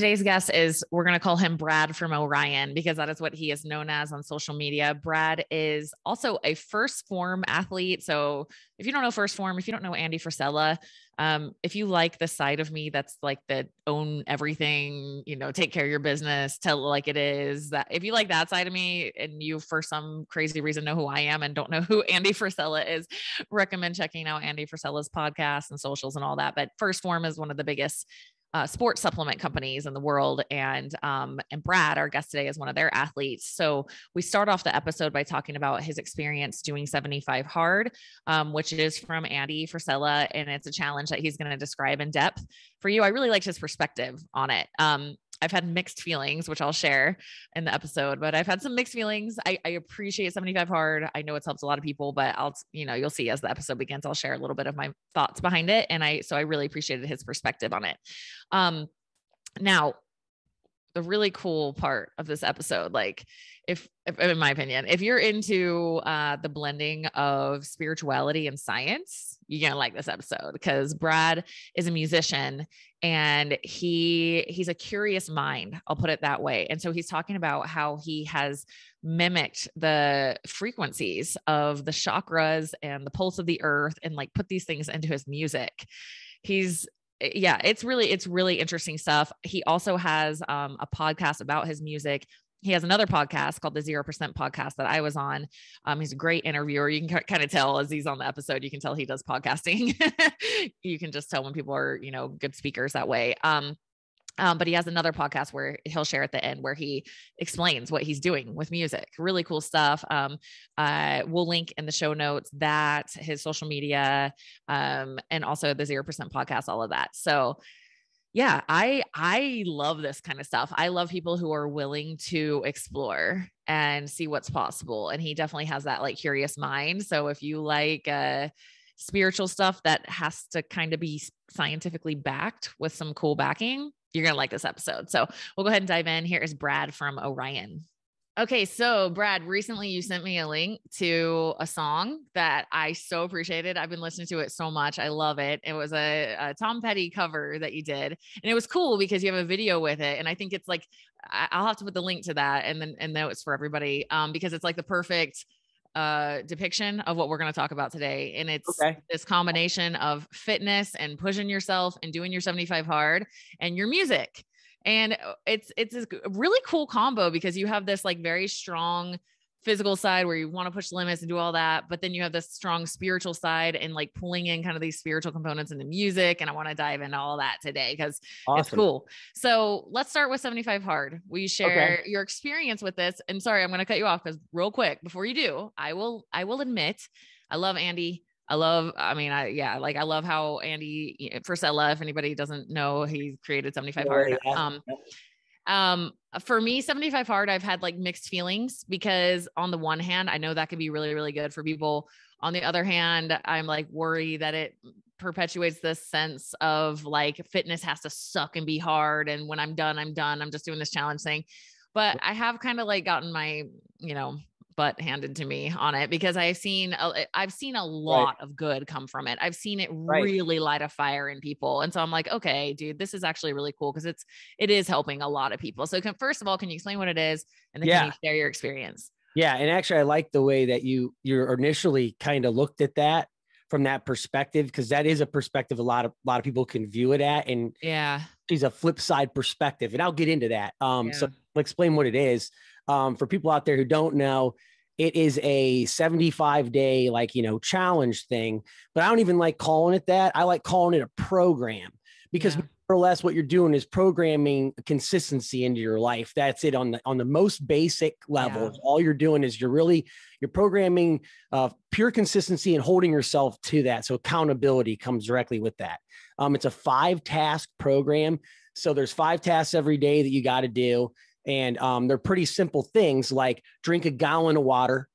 Today's guest is, we're going to call him Brad from Orion because that is what he is known as on social media. Brad is also a First Form athlete. So if you don't know First Form, if you don't know Andy Frisella, if you like the side of me, that's like the own everything, you know, take care of your business, tell it like it is, that if you like that side of me and you, for some crazy reason, know who I am and don't know who Andy Frisella is, recommend checking out Andy Frisella's podcast and socials and all that. But First Form is one of the biggest sports supplement companies in the world. And Brad, our guest today, is one of their athletes. So we start off the episode by talking about his experience doing 75 Hard, which is from Andy Frisella. And it's a challenge that he's going to describe in depth for you. I really liked his perspective on it. I've had mixed feelings, which I'll share in the episode, but I've had some mixed feelings. I appreciate 75 Hard. I know it's helped a lot of people, but I'll, you know, you'll see as the episode begins, I'll share a little bit of my thoughts behind it. And so I really appreciated his perspective on it. Now the really cool part of this episode, like if in my opinion, if you're into, the blending of spirituality and science, you're going to like this episode because Brad is a musician and he's a curious mind. I'll put it that way. And so he's talking about how he has mimicked the frequencies of the chakras and the pulse of the earth and like put these things into his music. It's really interesting stuff. He also has a podcast about his music. He has another podcast called the 0% podcast that I was on. He's a great interviewer. You can kind of tell as he's on the episode, you can tell he does podcasting. You can just tell when people are, you know, good speakers that way. But he has another podcast where he'll share at the end where he explains what he's doing with music. Really cool stuff. We'll link in the show notes that his social media, and also the 0% podcast, all of that. So yeah, I love this kind of stuff. I love people who are willing to explore and see what's possible. And he definitely has that like curious mind. So if you like, spiritual stuff that has to kind of be scientifically backed with some cool backing, you're going to like this episode. So we'll go ahead and dive in. Here is Brad from Orion. Okay. So Brad, recently you sent me a link to a song that I so appreciated. I've been listening to it so much. I love it. It was a Tom Petty cover that you did. And it was cool because you have a video with it. And I think it's like, I'll have to put the link to that and then in notes for everybody. Because it's like the perfect, depiction of what we're going to talk about today. And it's this combination of fitness and pushing yourself and doing your 75 hard and your music. And it's a really cool combo because you have this like very strong physical side where you want to push limits and do all that. But then you have this strong spiritual side and like pulling in kind of these spiritual components in the music. And I want to dive into all that today because it's cool. So let's start with 75 Hard. Will you share your experience with this? And sorry, I'm going to cut you off because real quick before you do, I will admit, I love Andy. I love how Andy Frisella, if anybody doesn't know, he created 75 Hard. Yeah. For me, 75 Hard, I've had like mixed feelings because on the one hand, I know that could be really, really good for people. On the other hand, I'm like worried that it perpetuates this sense of like fitness has to suck and be hard. And when I'm done, I'm done. I'm just doing this challenge thing. But I have kind of like gotten my, you know, butt handed to me on it because I've seen a lot of good come from it. I've seen it really light a fire in people. And so I'm like, okay, dude, this is actually really cool. Cause it is helping a lot of people. So first of all, can you explain what it is? And then can you share your experience? Yeah. And actually I like the way that you initially kind of looked at that from that perspective. Cause that is a perspective a lot of people can view it at. And it's a flip side perspective and I'll get into that. So I'll explain what it is. For people out there who don't know, it is a 75-day, like, you know, challenge thing, but I don't even like calling it that. I like calling it a program because more or less what you're doing is programming consistency into your life. That's it on the most basic level. Yeah. All you're doing is you're programming pure consistency and holding yourself to that. So accountability comes directly with that. It's a 5-task program. So there's 5 tasks every day that you got to do. And they're pretty simple things like drink a gallon of water,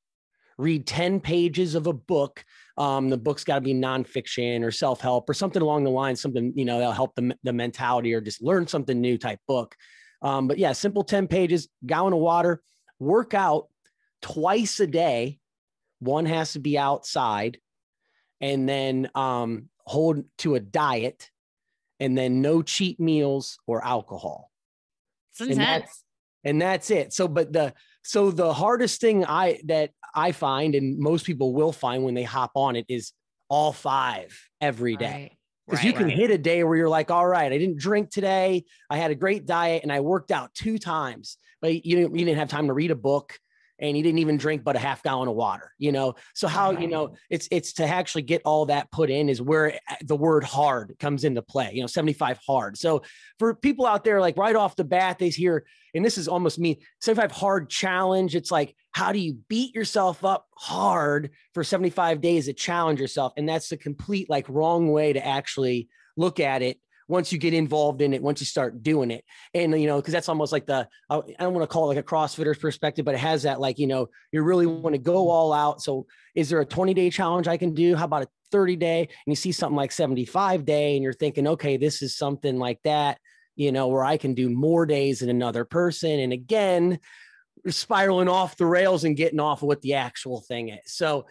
read 10 pages of a book. The book's got to be nonfiction or self-help or something along the lines, something, you know, that'll help the mentality or just learn something new type book. But yeah, simple 10 pages, gallon of water, work out twice a day. One has to be outside and then hold to a diet and then no cheat meals or alcohol. It's intense. And that's it. So, but the hardest thing that I find, and most people will find when they hop on it, is all five every day. Because you can hit a day where you're like, all right, I didn't drink today. I had a great diet and I worked out 2 times, but you didn't have time to read a book and you didn't even drink but a half gallon of water, you know? So how, you know, it's to actually get all that put in is where the word hard comes into play, you know, 75 hard. So for people out there, like right off the bat, they hear, and this is almost me, 75 hard challenge. It's like, how do you beat yourself up hard for 75 days to challenge yourself? And that's the complete like wrong way to actually look at it. Once you get involved in it, once you start doing it. And, you know, cause that's almost like I don't want to call it like a CrossFitter's perspective, but it has that, like, you know, you really want to go all out. So is there a 20-day challenge I can do? How about a 30-day? And you see something like 75-day and you're thinking, okay, this is something like that, you know, where I can do more days than another person. And again, spiraling off the rails and getting off of what the actual thing is. So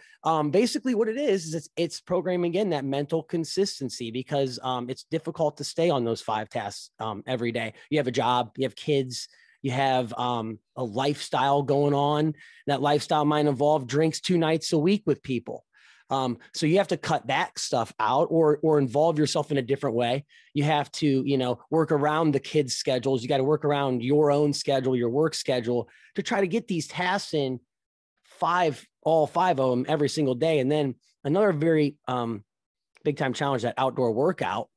basically what it is it's programming in that mental consistency, because it's difficult to stay on those 5 tasks every day. You have a job, you have kids, you have a lifestyle going on. That lifestyle might involve drinks 2 nights a week with people. So you have to cut that stuff out or involve yourself in a different way. You have to, you know, work around the kids' schedules. You got to work around your own schedule, your work schedule, to try to get these tasks in all five of them every single day. And then another very big time challenge, that outdoor workout,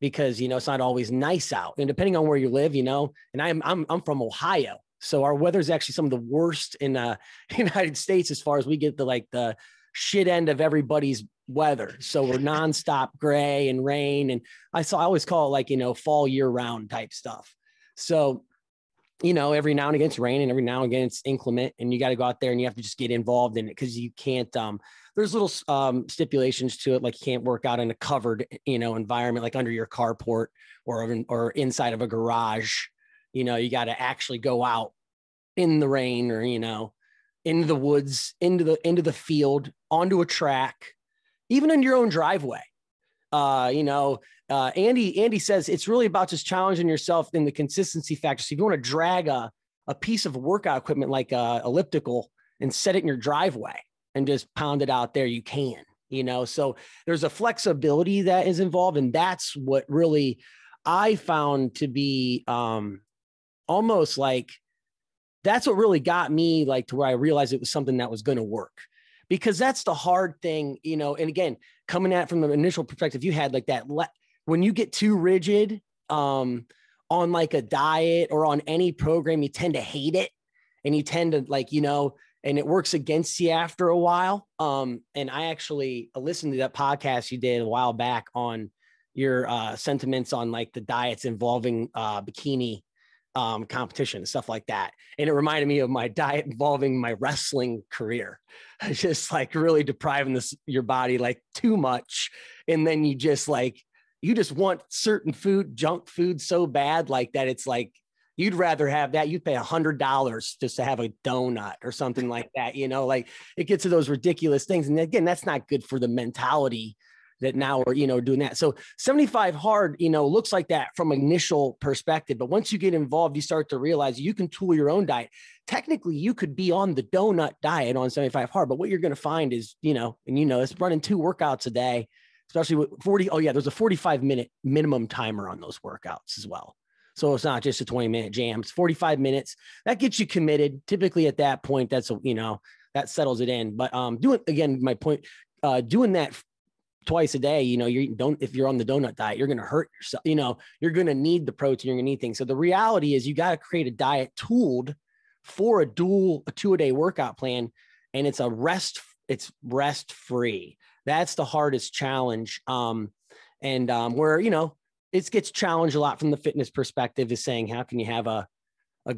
because, you know, it's not always nice out, and depending on where you live, you know, and I'm from Ohio. So our weather is actually some of the worst in the United States, as far as we get the shit end of everybody's weather. So we're nonstop gray and rain. And I always call it like, you know, fall year round type stuff. So, you know, every now and again it's rain and every now and again it's inclement, and you got to go out there and you have to just get involved in it. Cause you can't, there's little stipulations to it. Like you can't work out in a covered, you know, environment, like under your carport or inside of a garage. You know, you got to actually go out in the rain, or, you know, into the woods, into the field, onto a track, even in your own driveway. You know, Andy says it's really about just challenging yourself in the consistency factor. So if you want to drag a piece of workout equipment like a elliptical and set it in your driveway and just pound it out there, you can, you know. So there's a flexibility that is involved, and that's what really I found to be almost like, that's what really got me like to where I realized it was something that was going to work, because that's the hard thing, you know. And again, coming at it from the initial perspective you had, like that, when you get too rigid on like a diet or on any program, you tend to hate it and you tend to like, you know, and it works against you after a while. And I actually listened to that podcast you did a while back on your sentiments on like the diets involving bikini competition and stuff like that. And it reminded me of my diet involving my wrestling career. It's just like really depriving your body like too much. And then you just like, you just want certain food, junk food so bad like that. It's like, you'd rather have that. You'd pay $100 just to have a donut or something like that. You know, like it gets to those ridiculous things. And again, that's not good for the mentality that now we're, you know, doing that. So 75 hard, you know, looks like that from initial perspective. But once you get involved, you start to realize you can tool your own diet. Technically, you could be on the donut diet on 75 hard, but what you're going to find is, you know, and you know, it's running 2 workouts a day, especially with 40. Oh yeah. There's a 45-minute minimum timer on those workouts as well. So it's not just a 20-minute jam, it's 45 minutes. That gets you committed. Typically at that point, that's, you know, that settles it in. But doing, again, my point, doing that twice a day, you know, if you're on the donut diet, you're going to hurt yourself. You know, you're going to need the protein, you're going to need things. So the reality is you got to create a diet tooled for a 2-a-day workout plan. And it's rest free. That's the hardest challenge. Where, you know, it gets challenged a lot from the fitness perspective, is saying, how can you have a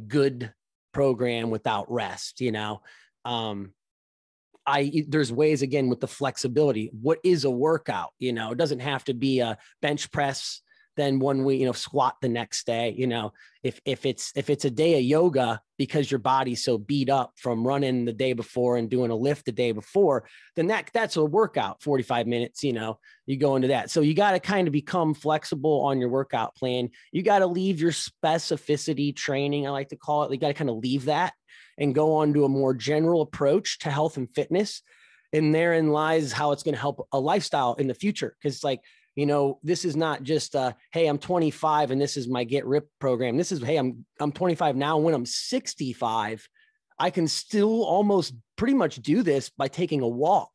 good program without rest? You know, there's ways, again, with the flexibility. What is a workout? You know, it doesn't have to be a bench press then one week, you know, squat the next day. You know, if it's a day of yoga because your body's so beat up from running the day before and doing a lift the day before, then that's a workout, 45 minutes, you know, you go into that. So you got to kind of become flexible on your workout plan. You got to leave your specificity training, I like to call it. You got to kind of leave that and go on to a more general approach to health and fitness. And therein lies how it's going to help a lifestyle in the future. Cause like, you know, this is not just hey, I'm 25 and this is my get ripped program. This is, hey, I'm 25 now. When I'm 65, I can still almost pretty much do this by taking a walk.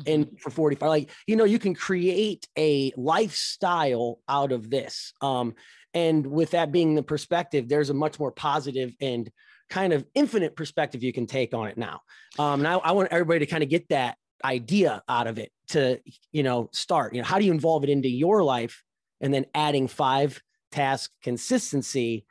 Mm-hmm. And for 45, like, you know, you can create a lifestyle out of this. And with that being the perspective, there's a much more positive and kind of infinite perspective you can take on it now. And I want everybody to kind of get that idea out of it to, you know, start, you know, how do you involve it into your life? And then adding 5 task consistency.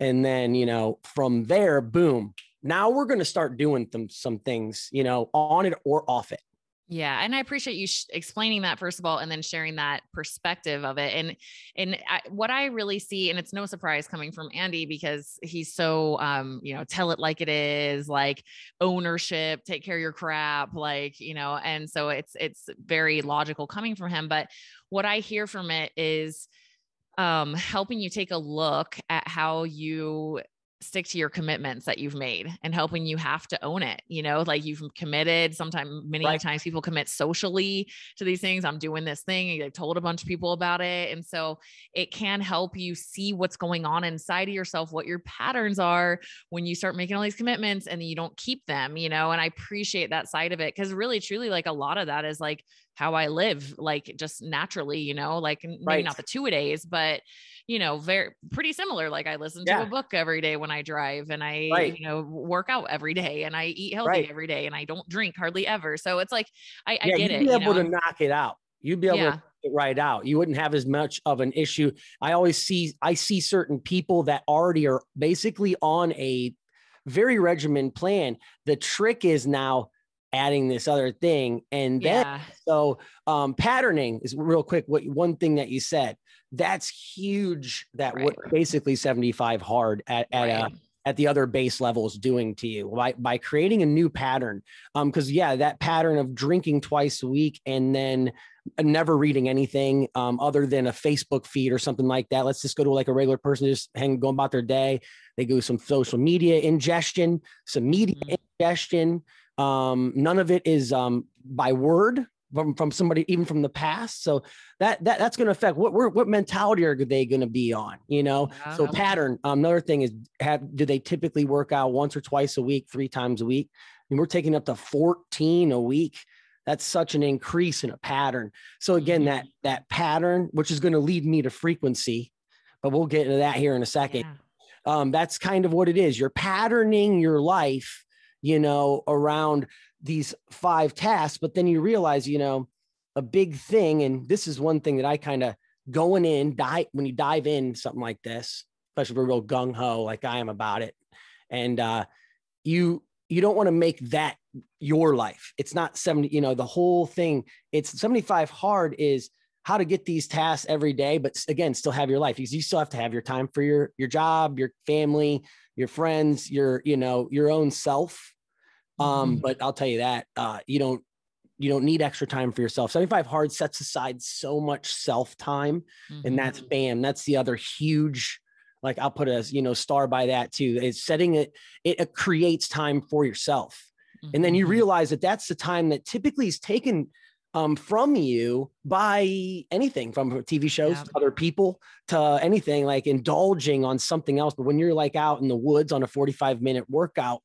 And then, you know, from there, boom, now we're going to start doing some things, you know, on it or off it. Yeah. And I appreciate you explaining that, first of all, and then sharing that perspective of it. And what I really see, and it's no surprise coming from Andy, because he's so, you know, tell it like it is, like ownership, take care of your crap, like, you know, and so it's very logical coming from him. But what I hear from it is, helping you take a look at how you stick to your commitments that you've made and helping you have to own it. You know, like you've committed sometimes, many right. times people commit socially to these things. I'm doing this thing. They've told a bunch of people about it. And so it can help you see what's going on inside of yourself, what your patterns are when you start making all these commitments and you don't keep them, you know, and I appreciate that side of it. Cause really, truly, like a lot of that is like how I live, like just naturally, you know, like maybe right. not the 2-a-days, but you know, very pretty similar. Like I listen yeah. to a book every day when I drive and I, right. you know, work out every day and I eat healthy right. every day and I don't drink hardly ever. So it's like, I yeah, get you'd it. You'd be able to knock it out. You'd be able yeah. to it right out. You wouldn't have as much of an issue. I see certain people that already are basically on a very regimen plan. The trick is now adding this other thing. And then, yeah. so patterning is real quick. What one thing that you said, that's huge. That right. what basically 75 hard at the other base level is doing to you by creating a new pattern. Cause yeah, that pattern of drinking twice a week and then never reading anything other than a Facebook feed or something like that. Let's just go to like a regular person, just going about their day. They do some social media ingestion, some media ingestion. None of it is by word from somebody, even from the past. So that's going to affect what mentality are they going to be on, you know? Wow. So pattern, another thing is do they typically work out once or twice a week, 3 times a week? And we're taking up to 14 a week. That's such an increase in a pattern. So again, that pattern, which is going to lead me to frequency, but we'll get into that here in a second. Yeah. That's kind of what it is. You're patterning your life, you know, around these 5 tasks, but then you realize, you know, a big thing. And this is one thing that I kind of when you dive in something like this, especially if we're real gung ho, like I am about it. And, you don't want to make that your life. It's not 70, you know, the whole thing. It's 75 hard is how to get these tasks every day, but again, still have your life. You still have to have your time for your job, your family, your friends, you know, your own self. But I'll tell you that, you don't need extra time for yourself. 75 hard sets aside so much self time. Mm-hmm. And that's bam. That's the other huge, like I'll put a, you know, star by that too, is setting it creates time for yourself. Mm-hmm. And then you realize that that's the time that typically is taken from you by anything from TV shows, yeah. to other people, to anything, like indulging on something else. But when you're like out in the woods on a 45-minute workout,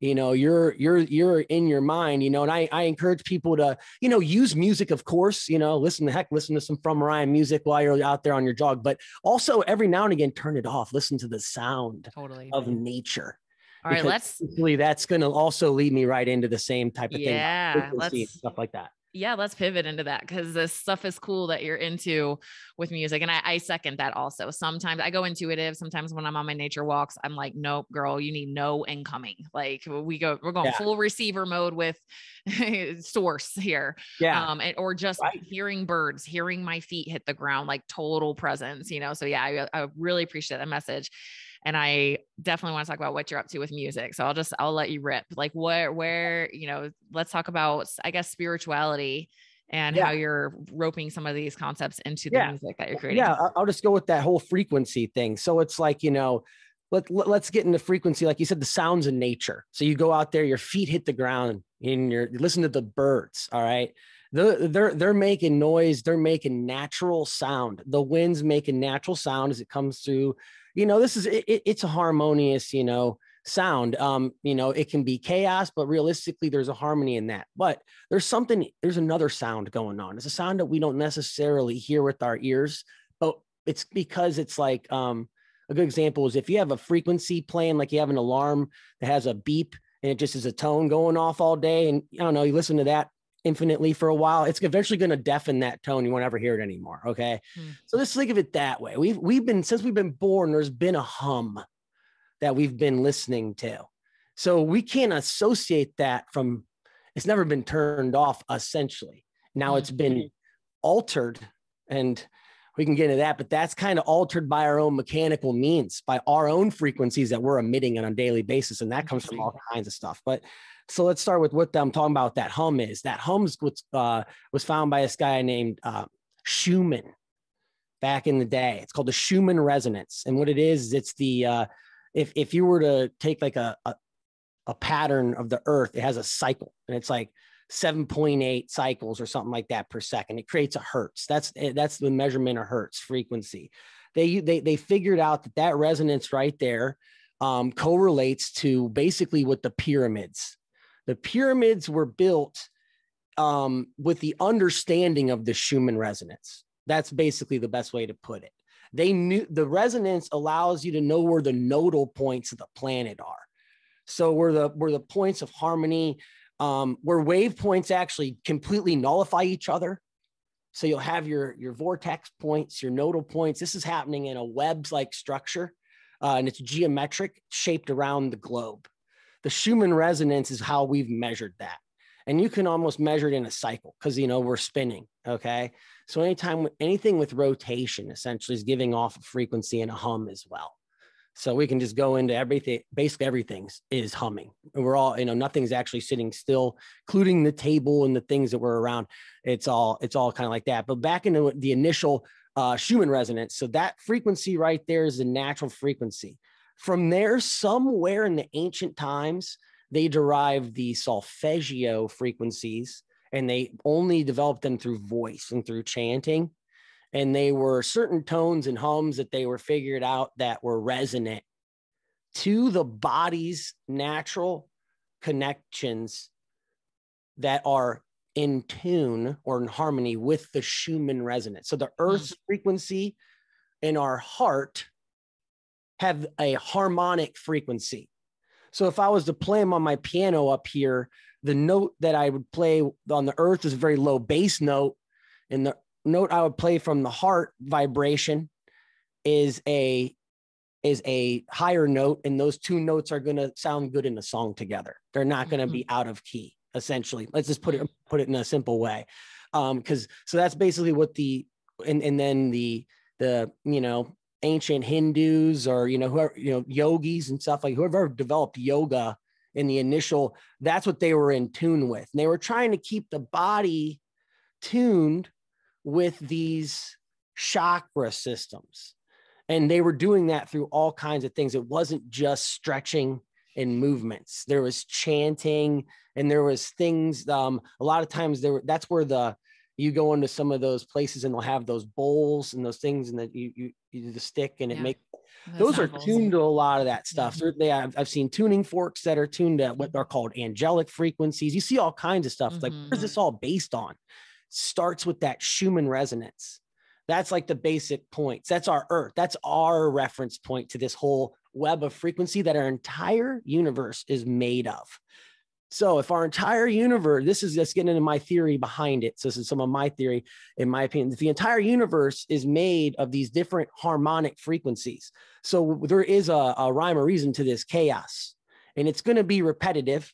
you know, you're in your mind, you know, and I encourage people to, you know, use music, of course, you know, listen to some From Orion music while you're out there on your jog, but also every now and again, turn it off, listen to the sound totally. Of nature. All right, that's going to also lead me right into the same type of thing. Yeah. Let's, stuff like that. Yeah, let's pivot into that, because this stuff is cool that you're into with music. And I second that also. Sometimes I go intuitive. Sometimes when I'm on my nature walks, I'm like, nope, girl, you need no incoming. Like we're going full receiver mode with source here. Yeah. Or just hearing birds, hearing my feet hit the ground, like total presence, you know? So yeah, I really appreciate that message. And I definitely want to talk about what you're up to with music. So I'll let you rip. Like where, you know, let's talk about, I guess, spirituality and how you're roping some of these concepts into the music that you're creating. Yeah. I'll just go with that whole frequency thing. So it's like, you know, let's get into frequency. Like you said, the sounds in nature. So you go out there, your feet hit the ground and you listen to the birds. All right. They're making noise. They're making natural sound. The wind's making natural sound as it comes through. You know, this is, it's a harmonious, you know, sound. You know, it can be chaos, but realistically there's a harmony in that, but there's another sound going on. It's a sound that we don't necessarily hear with our ears, but it's because it's like, a good example is if you have a frequency playing, like you have an alarm that has a beep and it just is a tone going off all day. And I don't know, you listen to that infinitely for a while, it's eventually going to deafen that tone. You won't ever hear it anymore. Okay. So let's think of it that way. We've been, since we've been born, there's been a hum that we've been listening to. So we can't associate that from, it's never been turned off essentially. Now it's been altered, and we can get into that, but that's kind of altered by our own mechanical means, by our own frequencies that we're emitting on a daily basis. And that comes from all kinds of stuff. But so let's start with what I'm talking about. That hum is. That hum was found by this guy named Schumann back in the day. It's called the Schumann resonance. And what it is, it's the, if you were to take like a pattern of the earth, it has a cycle, and it's like 7.8 cycles or something like that per second. It creates a hertz. That's the measurement of hertz frequency. They figured out that resonance right there correlates to basically what the pyramids. The pyramids were built with the understanding of the Schumann resonance. That's basically the best way to put it. They knew the resonance allows you to know where the nodal points of the planet are. So where the points of harmony, where wave points actually completely nullify each other. So you'll have your vortex points, your nodal points. This is happening in a web-like structure, and it's geometric, shaped around the globe. The Schumann resonance is how we've measured that. And you can almost measure it in a cycle because, you know, we're spinning, okay? So anytime, anything with rotation essentially is giving off a frequency and a hum as well. So we can just go into everything. Basically everything is humming. We're all, you know, nothing's actually sitting still, including the table and the things that were around. It's all kind of like that. But back into the initial Schumann resonance. So that frequency right there is the natural frequency. From there, somewhere in the ancient times, they derived the solfeggio frequencies, and they only developed them through voice and through chanting. And they were certain tones and hums that they were figured out that were resonant to the body's natural connections that are in tune or in harmony with the Schumann resonance. So the earth's frequency and our heart have a harmonic frequency. So if I was to play them on my piano up here, the note that I would play on the earth is a very low bass note, and the note I would play from the heart vibration is a higher note, and those two notes are going to sound good in a song together. They're not going to be out of key, essentially. Let's just put it in a simple way, because so that's basically what then the you know, ancient Hindus, or you know, whoever, you know, yogis and stuff, like whoever developed yoga in the initial, that's what they were in tune with. And they were trying to keep the body tuned with these chakra systems. And they were doing that through all kinds of things. It wasn't just stretching and movements. There was chanting, and there was things. A lot of times that's where you go into some of those places and they'll have those bowls and those things, and that you do the stick, and it makes, those are tuned to a lot of that stuff. So I've seen tuning forks that are tuned to what are called angelic frequencies. You see all kinds of stuff. It's like, where's this all based on? Starts with that Schumann resonance. That's like the basic points. That's our earth. That's our reference point to this whole web of frequency that our entire universe is made of. So if our entire universe, this is just getting into my theory behind it. So this is some of my theory, in my opinion, if the entire universe is made of these different harmonic frequencies. So there is a rhyme or reason to this chaos, and it's going to be repetitive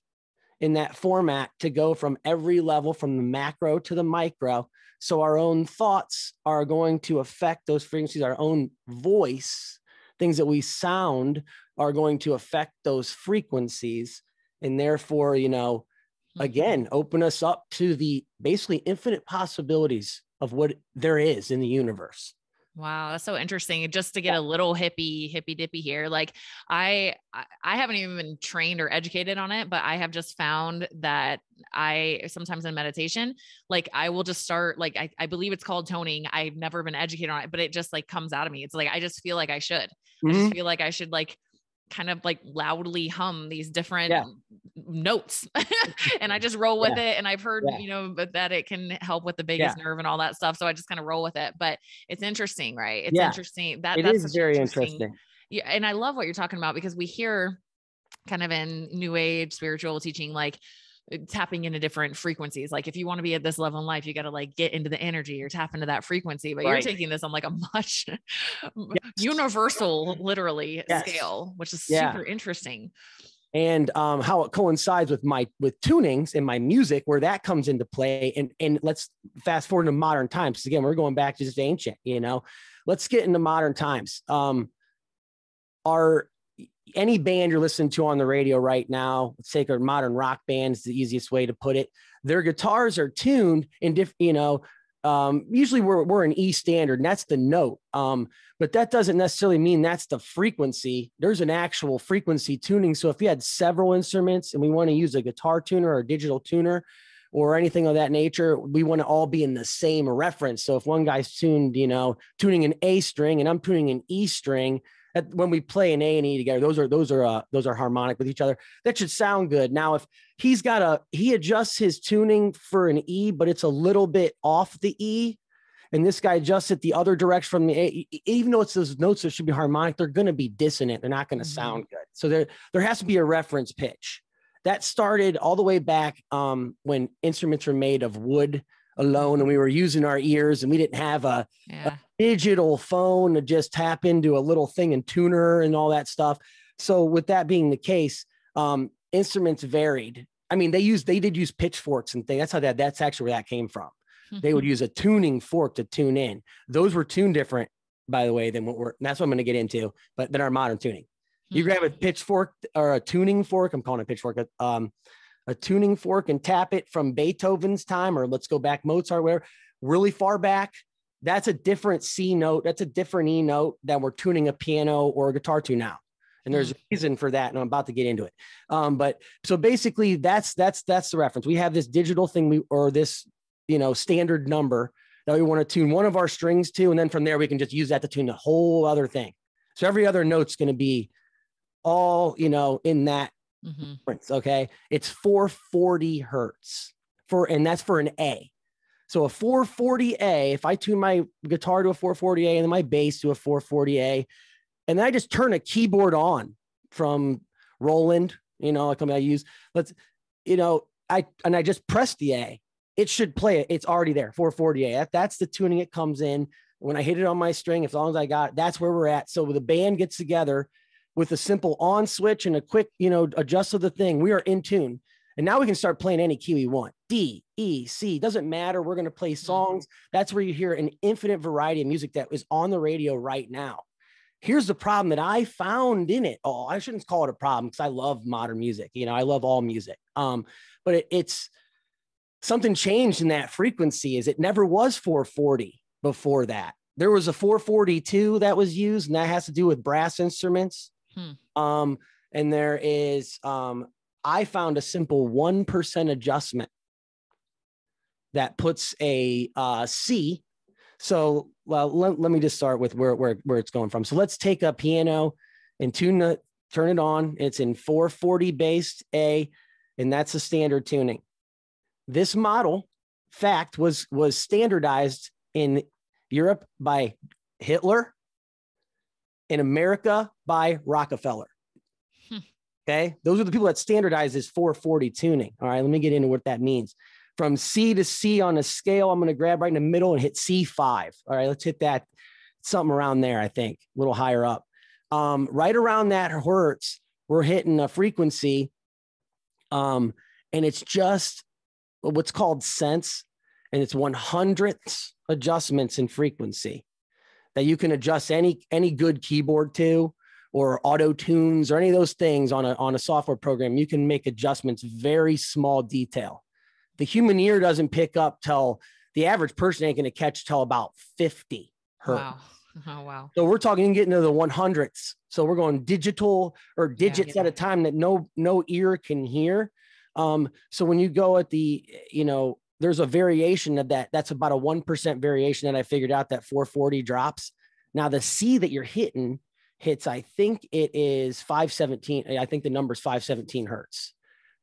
in that format to go from every level, from the macro to the micro. So our own thoughts are going to affect those frequencies, our own voice, things that we sound are going to affect those frequencies. And therefore, you know, again, open us up to the basically infinite possibilities of what there is in the universe. Wow. That's so interesting. Just to get a little hippy dippy here. Like I haven't even been trained or educated on it, but I have just found that I sometimes in meditation, like I will just start, like, I believe it's called toning. I've never been educated on it, but it just like comes out of me. It's like, I just feel like I should, I just feel like I should like kind of like loudly hum these different notes and I just roll with it. And I've heard, you know, but that it can help with the biggest nerve and all that stuff. So I just kind of roll with it, but it's interesting, right? It's interesting. That's very interesting. Yeah. And I love what you're talking about, because we hear kind of in new age spiritual teaching, like tapping into different frequencies. Like if you want to be at this level in life, you got to like get into the energy or tap into that frequency, but you're taking this on like a much universal, literally scale, which is super interesting. And how it coincides with with tunings and my music, where that comes into play. And let's fast forward to modern times. Again, we're going back to just ancient, you know, let's get into modern times. Any band you're listening to on the radio right now, let's take a modern rock band is the easiest way to put it. Their guitars are tuned in you know, usually we're an E standard, and that's the note. But that doesn't necessarily mean that's the frequency. There's an actual frequency tuning. So if you had several instruments and we want to use a guitar tuner or a digital tuner or anything of that nature, we want to all be in the same reference. So if one guy's tuned, you know, tuning an A string and I'm tuning an E string, when we play an A and E together, those are harmonic with each other. That should sound good. Now, if he's got he adjusts his tuning for an E, but it's a little bit off the E, and this guy adjusts it the other direction from the A, even though it's those notes that should be harmonic, they're going to be dissonant. They're not going to sound good. So there has to be a reference pitch. That started all the way back when instruments were made of wood alone, and we were using our ears, and we didn't have a digital phone to just tap into a little thing and tuner and all that stuff. So with that being the case, instruments varied. I mean, they did use pitchforks and things. That's actually where that came from. They would use a tuning fork to tune in. Those were tuned different, by the way, than what that's what I'm going to get into, but then our modern tuning. You grab a pitchfork or a tuning fork. I'm calling it a pitchfork. A tuning fork and tap it from Beethoven's time, or let's go back Mozart, where really far back, that's a different C note. That's a different E note than we're tuning a piano or a guitar to now. And there's a reason for that. And I'm about to get into it. But so basically that's the reference. We have this digital thing or this, you know, standard number that we want to tune one of our strings to. And then from there, we can just use that to tune the whole other thing. So every other note's going to be all, you know, in that. Okay. It's 440 Hertz and that's for an A. So a 440A, if I tune my guitar to a 440A and then my bass to a 440A, and then I just turn a keyboard on from Roland, you know, I just press the A, it should play it. It's already there. 440A. That's the tuning. It comes in when I hit it on my string, as long as I got it, that's where we're at. So the band gets together with a simple on switch and a quick, you know, adjust of the thing, we are in tune. And now we can start playing any key we want. D, E, C, doesn't matter. We're going to play songs. That's where you hear an infinite variety of music that is on the radio right now. Here's the problem that I found in it all. I shouldn't call it a problem because I love modern music. You know, I love all music. But it's something changed in that frequency. Is it never was 440 before that. There was a 442 that was used, and that has to do with brass instruments. And there is, I found a simple 1% adjustment that puts a C. So well, let me just start with where it's going from. So let's take a piano and turn it on. It's in 440 based A, and that's the standard tuning. This model fact was standardized in Europe by Hitler, in America by Rockefeller. Okay. Those are the people that standardize this 440 tuning. All right. Let me get into what that means. From C to C on a scale, I'm going to grab right in the middle and hit C5. All right. Let's hit that. Something around there, I think, a little higher up. Right around that hertz, we're hitting a frequency. And it's just what's called sense. And it's 100ths adjustments in frequency that you can adjust any good keyboard to, or auto tunes, or any of those things on a software program. You can make adjustments, very small detail. The human ear doesn't pick up till the average person ain't going to catch till about 50 hertz. Wow. Oh, wow. So we're talking getting to the 100ths. So we're going digital or digits at a time that no ear can hear. So when you go at the, there's a variation of that. That's about a 1% variation that I figured out that 440 drops. Now the C that you're hitting hits, I think it is 517. I think the number's 517 hertz.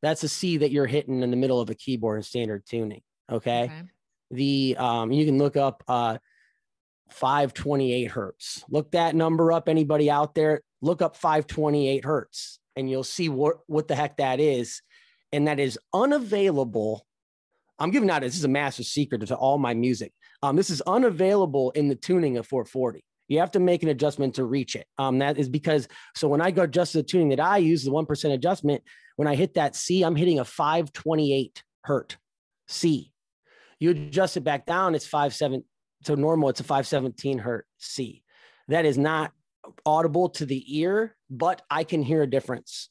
That's a C that you're hitting in the middle of a keyboard in standard tuning. Okay. The, you can look up, 528 hertz. Look that number up. Anybody out there, look up 528 hertz and you'll see what the heck that is. And that is unavailable. I'm giving out, this is a massive secret to all my music. This is unavailable in the tuning of 440. You have to make an adjustment to reach it. That is because, so when I go adjust the tuning that I use, the 1% adjustment, when I hit that C, I'm hitting a 528 hertz C. You adjust it back down, it's 5.7. So normal, it's a 517 hertz C. That is not audible to the ear, but I can hear a difference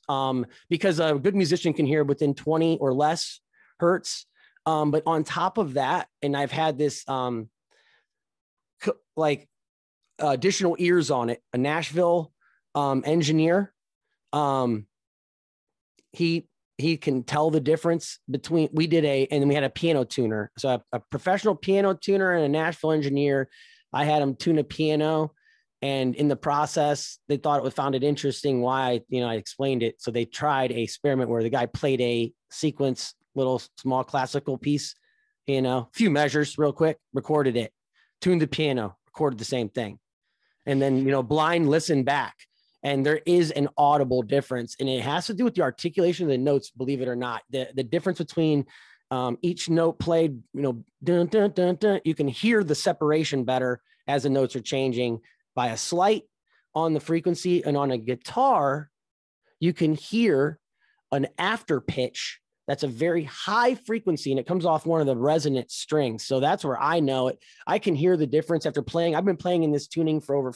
because a good musician can hear within 20 or less hertz. But on top of that, and I've had this additional ears on it, a Nashville engineer, he can tell the difference between, we had a piano tuner. So a professional piano tuner and a Nashville engineer, I had him tune a piano, and in the process, they thought it found it interesting why, I explained it. So they tried a experiment where the guy played a sequence, little small classical piece, few measures real quick, recorded it, tuned the piano, recorded the same thing. And then, blind listen back. And there is an audible difference, and it has to do with the articulation of the notes, believe it or not. The difference between each note played, dun, dun, dun, dun, you can hear the separation better as the notes are changing by a slight on the frequency. And on a guitar, you can hear an after pitch that's a very high frequency, and it comes off one of the resonant strings. So that's where I know it. I can hear the difference after playing. I've been playing in this tuning for over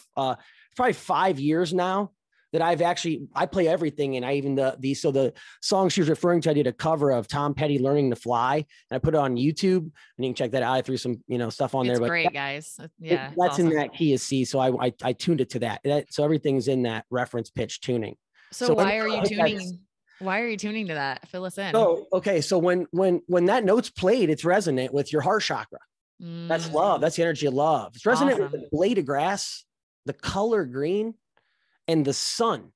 probably 5 years now. That I play everything. And I even so the song she was referring to, I did a cover of Tom Petty, Learning to Fly, and I put it on YouTube, and you can check that out. I threw some, stuff on there. But great, guys. Yeah. That's awesome. In that key of C. So I tuned it to that. So everything's in that reference pitch tuning. So why are you tuning? Why are you tuning to that? Fill us in. Oh, okay. So when that note's played, it's resonant with your heart chakra. Mm. That's love. That's the energy of love. It's resonant with the blade of grass, the color green, and the sun.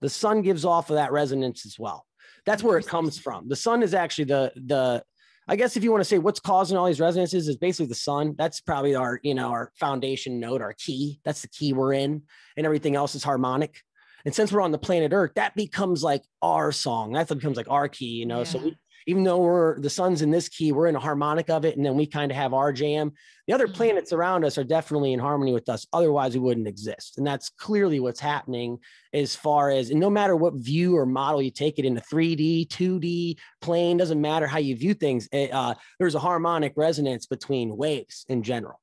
The sun gives off of that resonance as well. That's where it comes from. The sun is actually the I guess if you want to say what's causing all these resonances is basically the sun. That's probably our, our foundation note, our key. That's the key we're in, and everything else is harmonic. And since we're on the planet Earth, that becomes like our song. That becomes like our key, Yeah. So even though the sun's in this key, we're in a harmonic of it. And then we kind of have our jam. The other planets around us are definitely in harmony with us. Otherwise we wouldn't exist. And that's clearly what's happening as far as, and no matter what view or model you take it in, a 3D, 2D plane, doesn't matter how you view things. There's a harmonic resonance between waves in general.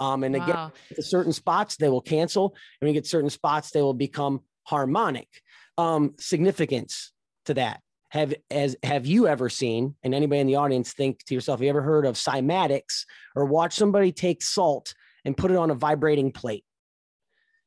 And again, at certain spots, they will cancel. And we get certain spots, they will become harmonic. Significance to that. Have you ever seen, and anybody in the audience think to yourself, have you ever heard of cymatics, or watch somebody take salt and put it on a vibrating plate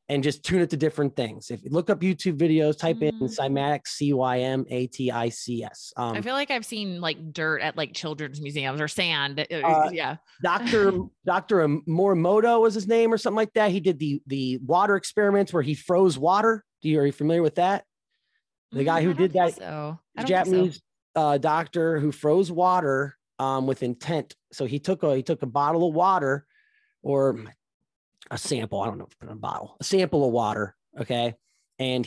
and just tune it to different things? If you look up YouTube videos, type in cymatics, cymatics. I feel like I've seen like dirt at like children's museums or sand. Yeah. Dr. Morimoto was his name or something like that. He did the water experiments where he froze water. Are you familiar with that? The guy who did that, Japanese doctor who froze water with intent. So he took a bottle of water, or a sample. I don't know if it's a bottle, a sample of water. Okay. And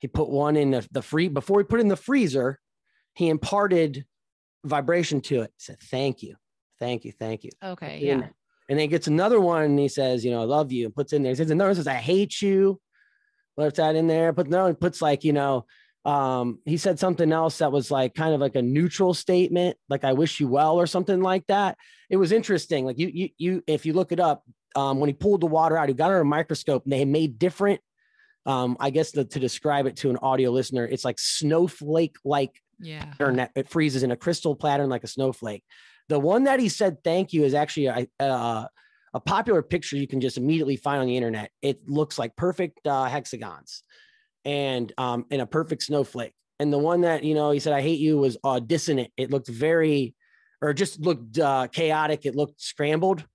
He put one in the free, before he put it in the freezer, he imparted vibration to it. He said, "Thank you. Thank you. Thank you." Okay. Yeah. And then he gets another one and he says, "I love you," and puts in there. He says another one, says, "I hate you." Left that in there, but no, it puts like, he said something else that was like kind of like a neutral statement, like "I wish you well" or something like that. It was interesting. Like you if you look it up, when he pulled the water out, he got under a microscope and they made different, I guess to describe it to an audio listener, it's like snowflake-like pattern that it freezes in a crystal pattern like a snowflake. The one that he said "thank you" is actually a popular picture you can just immediately find on the internet. It looks like perfect hexagons and a perfect snowflake. And the one that, he said "I hate you" was dissonant. It looked looked chaotic. It looked scrambled.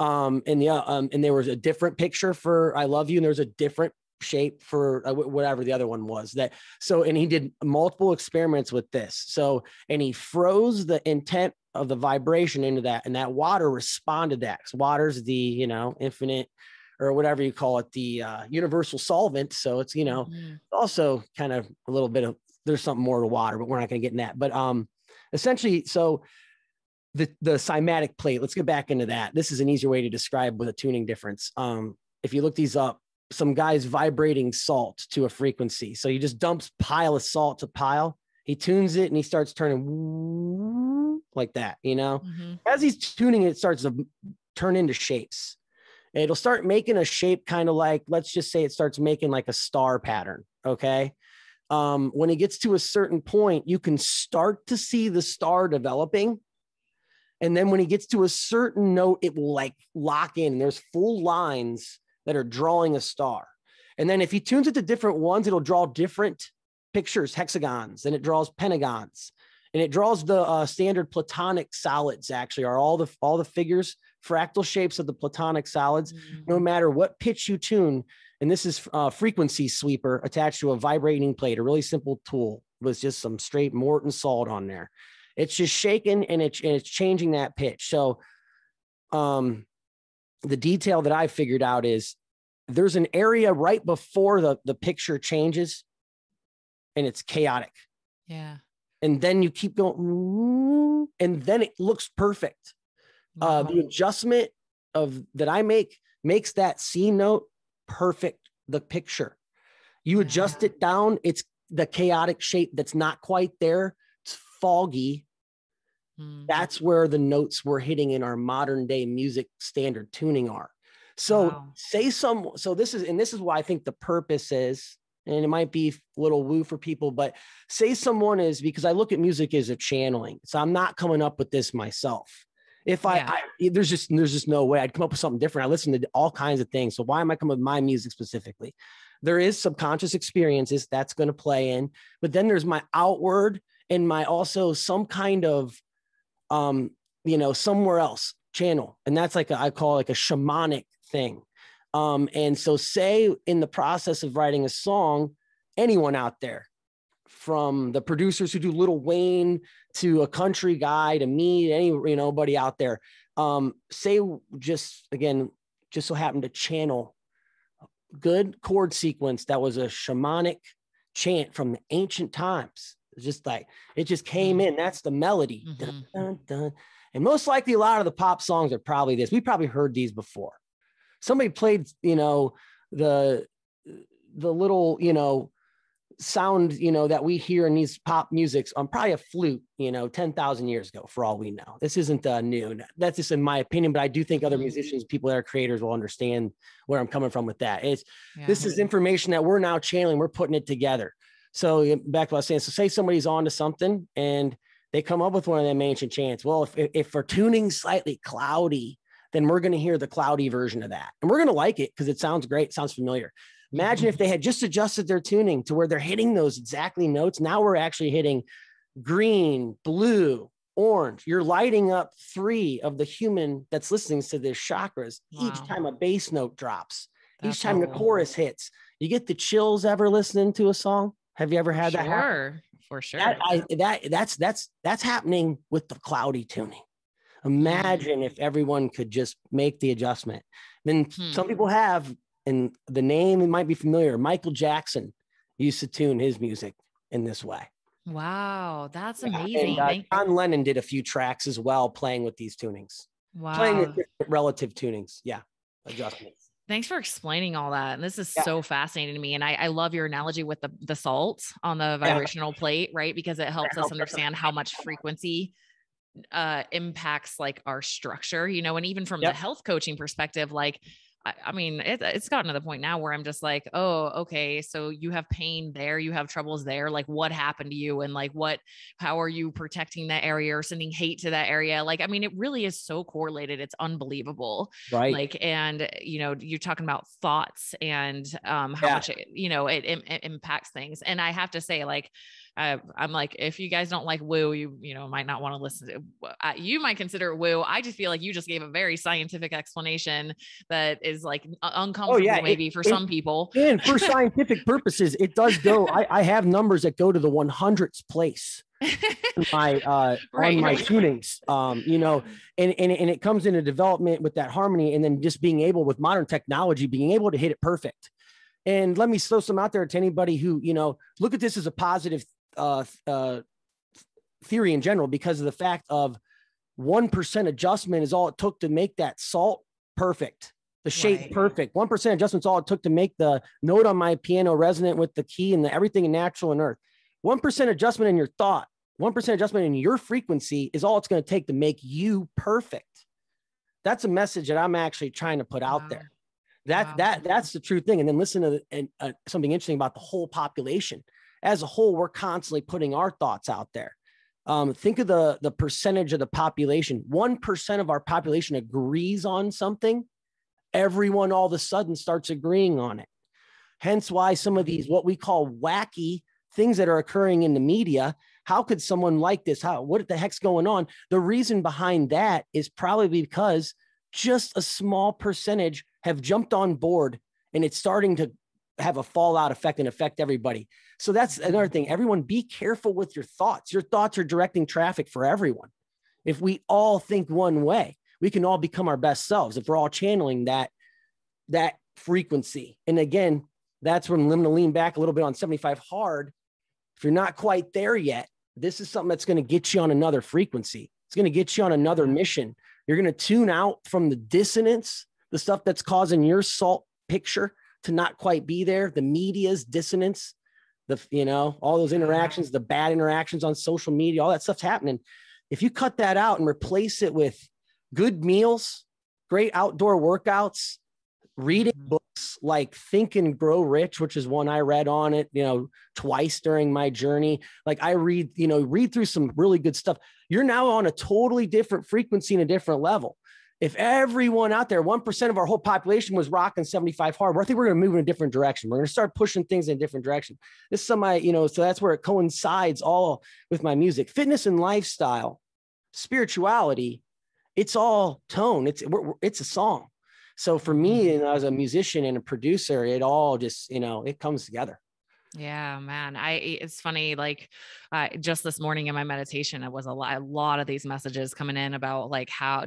And there was a different picture for "I love you." And there was a different shape for whatever the other one was that. So, and he did multiple experiments with this. So, and he froze the intent of the vibration into that. And that water responded to that. So water's the, infinite or whatever you call it, the universal solvent. So it's, also kind of a little bit of, there's something more to water, but we're not going to get in that. But essentially, so the cymatic plate, let's get back into that. This is an easier way to describe with a tuning difference. If you look these up, some guy's vibrating salt to a frequency. So he just dumps pile of salt to pile. He tunes it and he starts turning like that, Mm-hmm. As he's tuning it, it starts to turn into shapes. It'll start making a shape kind of like, let's just say it starts making like a star pattern, okay? When it gets to a certain point, you can start to see the star developing. And then when he gets to a certain note, it will like lock in. And there's full lines that are drawing a star. And then if he tunes it to different ones, it'll draw different pictures, hexagons, and it draws pentagons. And it draws the standard platonic solids, actually, are all the figures, fractal shapes of the platonic solids, mm-hmm. no matter what pitch you tune. And this is a frequency sweeper attached to a vibrating plate, a really simple tool with just some straight Morton salt on there. It's just shaking and it's changing that pitch. So the detail that I figured out is there's an area right before the picture changes and it's chaotic. Yeah. And then you keep going and then it looks perfect. Wow. The adjustment that I make makes that C note perfect. The picture, you adjust it down. It's the chaotic shape that's not quite there. It's foggy. Mm. That's where the notes we're hitting in our modern day music standard tuning are. So this is why I think the purpose is, and it might be a little woo for people, but say someone is, because I look at music as a channeling. So I'm not coming up with this myself. If there's just no way I'd come up with something different. I listen to all kinds of things. So why am I coming up with my music specifically? There is subconscious experiences that's going to play in, but then there's my outward and my also some kind of, somewhere else channel. And that's like, I call like a shamanic thing. And so say in the process of writing a song, anyone out there, from the producers who do Lil Wayne to a country guy to me, anybody out there, say just so happened to channel a good chord sequence that was a shamanic chant from the ancient times. It's just like, it just came in. That's the melody. Mm-hmm. Dun, dun, dun. And most likely a lot of the pop songs are probably this. We probably heard these before. Somebody played, the little, sound, that we hear in these pop musics on probably a flute, 10,000 years ago, for all we know. This isn't new. That's just in my opinion, but I do think other musicians, people that are creators will understand where I'm coming from with that. This is information that we're now channeling. We're putting it together. So back to what I was saying, so say somebody's onto something and they come up with one of them ancient chants. Well, if we're tuning slightly cloudy, then we're going to hear the cloudy version of that. And we're going to like it because it sounds great. Sounds familiar. Imagine if they had just adjusted their tuning to where they're hitting those exactly notes. Now we're actually hitting green, blue, orange. You're lighting up three of the human that's listening to their chakras. Wow. Each time a bass note drops, each time the chorus hits, you get the chills ever listening to a song. Have you ever had that happen? For sure. That's happening with the cloudy tuning. Imagine if everyone could just make the adjustment. Then some people have, and the name might be familiar, Michael Jackson used to tune his music in this way. Wow, that's amazing. And, John Lennon did a few tracks as well, playing with these tunings. Wow. Playing with different relative tunings. Yeah. Adjustments. Thanks for explaining all that. And this is so fascinating to me. And I love your analogy with the salt on the vibrational plate, right? Because it helps us understand how much frequency impacts like our structure, you know, and even from the health coaching perspective, like, I mean, it's gotten to the point now where I'm just like, oh, okay. So you have pain there, you have troubles there. Like what happened to you? And like, how are you protecting that area or sending hate to that area? Like, I mean, it really is so correlated. It's unbelievable. Right. Like, and you know, you're talking about thoughts and, how much, it, you know, it impacts things. And I have to say, like, I'm like, if you guys don't like woo, you know, might not want to listen to, you might consider it woo. I just feel like you just gave a very scientific explanation that is like uncomfortable maybe for some people. And for scientific purposes, it does go, I have numbers that go to the 100th place in my, on my tunings, you know, and it comes into development with that harmony. And then just being able with modern technology, being able to hit it perfect. And let me throw some out there to anybody who, you know, look at this as a positive theory in general, because of the fact of 1% adjustment is all it took to make that salt perfect, the shape perfect. 1% adjustment is all it took to make the note on my piano resonant with the key and the everything in natural and earth. 1% adjustment in your thought, 1% adjustment in your frequency is all it's going to take to make you perfect. That's a message that I'm actually trying to put out there. That's the true thing. And then listen to something interesting about the whole population. As a whole, we're constantly putting our thoughts out there. Think of the percentage of the population. 1% of our population agrees on something. Everyone all of a sudden starts agreeing on it. Hence why some of these, what we call wacky things that are occurring in the media. How could someone like this? What the heck's going on? The reason behind that is probably because just a small percentage have jumped on board, and it's starting to have a fallout effect and affect everybody. So that's another thing. Everyone be careful with your thoughts. Your thoughts are directing traffic for everyone. If we all think one way, we can all become our best selves if we're all channeling that frequency. And again, that's when I'm going to lean back a little bit on 75 hard. If you're not quite there yet, this is something that's going to get you on another frequency. It's going to get you on another mission. You're going to tune out from the dissonance, the stuff that's causing your salt picture to not quite be there, the media's dissonance, you know, all those interactions, the bad interactions on social media, all that stuff's happening. If you cut that out and replace it with good meals, great outdoor workouts, reading books like Think and Grow Rich, which is one I read on it, you know, twice during my journey. Like I read through some really good stuff. You're now on a totally different frequency and a different level. If everyone out there, 1% of our whole population was rocking 75 hard, I think we're going to move in a different direction. We're going to start pushing things in a different direction. This is somebody, you know, so that's where it coincides all with my music, fitness and lifestyle, spirituality. It's all tone. It's a song. So for me, you know, as a musician and a producer, it all just, you know, it comes together. Yeah, man. It's funny. Like, just this morning in my meditation, it was a lot of these messages coming in about like how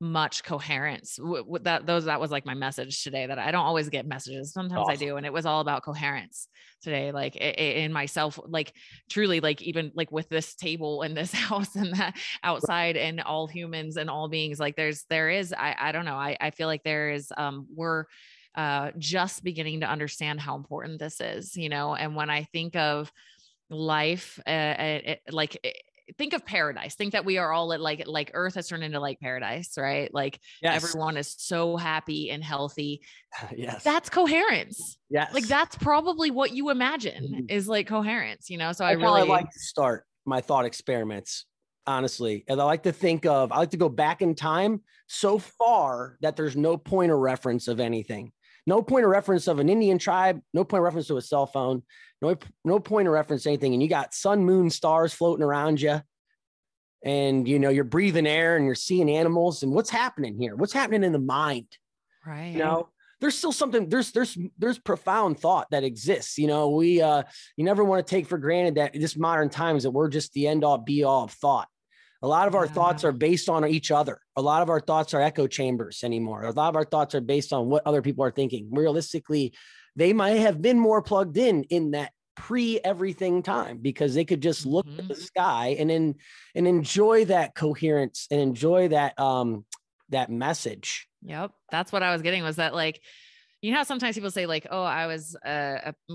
much coherence that was like my message today, that I don't always get messages. Sometimes I do. And it was all about coherence today. Like in myself, like truly, like even like with this table and this house and that outside and all humans and all beings, like there is, I don't know. I feel like there is, we're, just beginning to understand how important this is, you know? And when I think of life, think of paradise, think that we are all at like earth has turned into like paradise, right? Like everyone is so happy and healthy. Yes. That's coherence. Yes. Like that's probably what you imagine is like coherence, you know? So I really like to start my thought experiments, honestly. And I like to go back in time so far that there's no point of reference of anything. No point of reference of an Indian tribe, no point of reference to a cell phone, no point of reference to anything. And you got sun, moon, stars floating around you. And, you know, you're breathing air and you're seeing animals and what's happening here, what's happening in the mind, right? You know, there's still something, there's profound thought that exists. You know, you never want to take for granted that this modern times that we're just the end all be all of thought. A lot of our thoughts are based on each other. A lot of our thoughts are echo chambers anymore. A lot of our thoughts are based on what other people are thinking. Realistically, they might have been more plugged in that pre-everything time, because they could just look at the sky and enjoy that coherence and enjoy that that message. Yep. That's what I was getting, was that, like, you know, how sometimes people say like, oh, I was,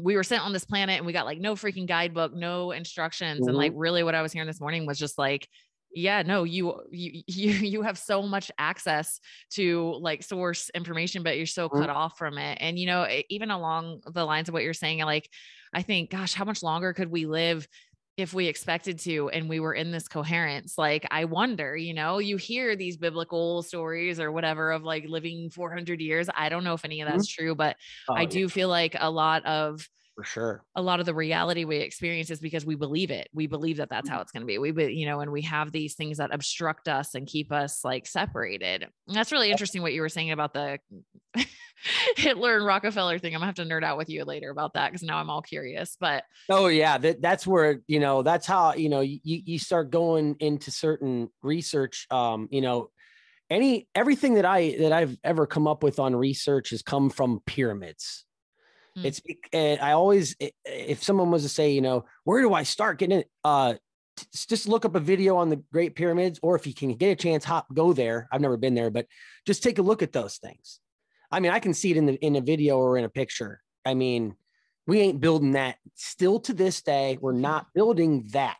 we were sent on this planet and we got like no freaking guidebook, no instructions. And like, really what I was hearing this morning was just like, yeah, no, you have so much access to like source information, but you're so cut off from it. And, you know, even along the lines of what you're saying, like, I think, gosh, how much longer could we live if we expected to, and we were in this coherence? Like, I wonder, you know, you hear these biblical stories or whatever of like living 400 years. I don't know if any of that's true, but I do feel like a lot of, for sure, a lot of the reality we experience is because we believe it. We believe that that's how it's going to be. We, you know, and we have these things that obstruct us and keep us like separated. And that's really interesting what you were saying about the Hitler and Rockefeller thing. I'm gonna have to nerd out with you later about that, because now I'm all curious, but. Oh yeah. That's where, you know, that's how, you know, you start going into certain research, you know, everything that I've ever come up with on research has come from pyramids. It's, and I always, if someone was to say, you know, where do I start getting it? Just look up a video on the Great Pyramids, or if you can get a chance, go there. I've never been there, but just take a look at those things. I mean, I can see it in a video or in a picture. I mean, we ain't building that still to this day. We're not building that.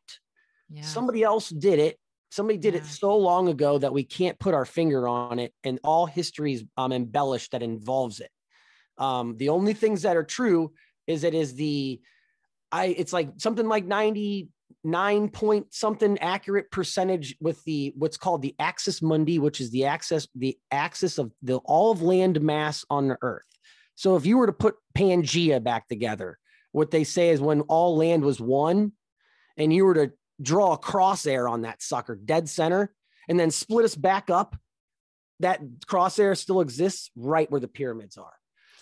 Yeah. Somebody else did it. Somebody did it so long ago that we can't put our finger on it, and all history is embellished that involves it. The only things that are true is it's like something like 99 point something accurate percentage with the, what's called the axis mundi, which is the axis of all of land mass on the earth. So if you were to put Pangea back together, what they say is when all land was one, and you were to draw a crosshair on that sucker dead center and then split us back up, that crosshair still exists right where the pyramids are.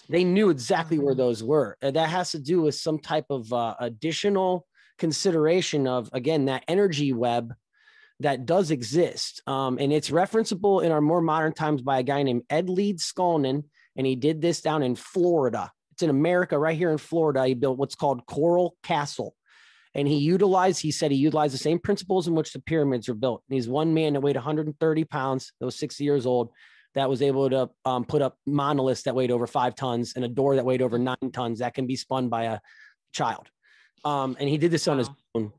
They knew exactly where those were. And that has to do with some type of additional consideration of, again, that energy web that does exist. And it's referenceable in our more modern times by a guy named Ed Leedskalnin. And he did this down in Florida. It's in America, right here in Florida. He built what's called Coral Castle. And he said he utilized the same principles in which the pyramids were built. And he's one man that weighed 130 pounds, that was 60 years old, that was able to put up monoliths that weighed over 5 tons and a door that weighed over 9 tons that can be spun by a child. And he did this on his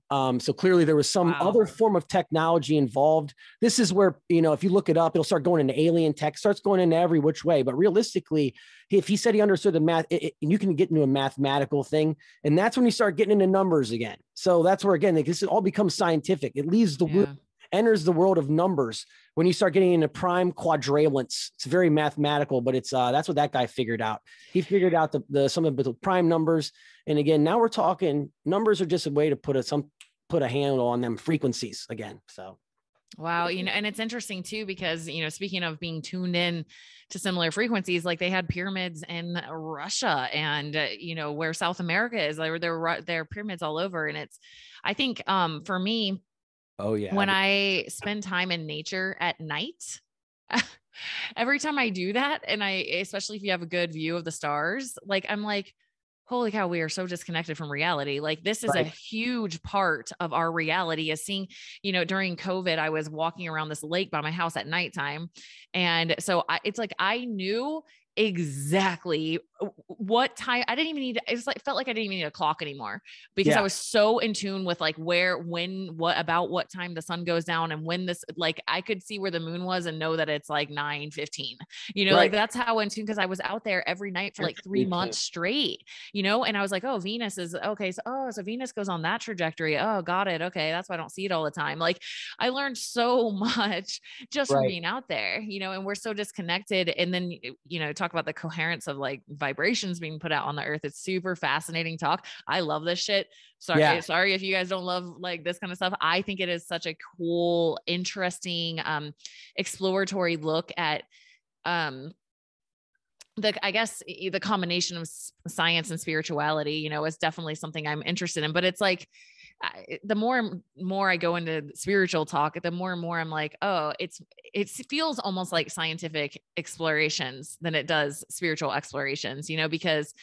own. So clearly there was some other form of technology involved. This is where, you know, if you look it up, it'll start going into alien tech, starts going into every which way. But realistically, if he said he understood the math, and you can get into a mathematical thing, and that's when you start getting into numbers again. So that's where, again, this all becomes scientific. It leaves the enters the world of numbers when you start getting into prime quadrilants. It's very mathematical, but it's that's what that guy figured out. He figured out some of the prime numbers. And again, now we're talking numbers are just a way to put a handle on them frequencies again. So wow. You know, and it's interesting too, because, you know, speaking of being tuned in to similar frequencies, like they had pyramids in Russia and, you know, where South America is, like there are pyramids all over. And it's, I think for me, oh yeah, when I spend time in nature at night, every time I do that, and especially if you have a good view of the stars, like I'm like, holy cow, we are so disconnected from reality. Like this is a huge part of our reality, is seeing, you know, during COVID, I was walking around this lake by my house at nighttime. And so it's like, I knew exactly what time. I didn't even need, it's like, felt like I didn't even need a clock anymore, because I was so in tune with like about what time the sun goes down, and when this, like I could see where the moon was and know that it's like 9:15, you know, like that's how in tune. Cause I was out there every night for like 3 months straight, you know? And I was like, oh, Venus is okay. So Venus goes on that trajectory. Oh, got it. Okay. That's why I don't see it all the time. Like I learned so much just from being out there, you know, and we're so disconnected. And then, you know, talk about the coherence of like vibrations being put out on the earth. It's super fascinating talk. I love this shit. Sorry if you guys don't love like this kind of stuff. I think it is such a cool, interesting, exploratory look at, I guess the combination of science and spirituality, you know, is definitely something I'm interested in, but it's like, the more and more I go into spiritual talk, the more and more I'm like, oh, it feels almost like scientific explorations than it does spiritual explorations, you know, because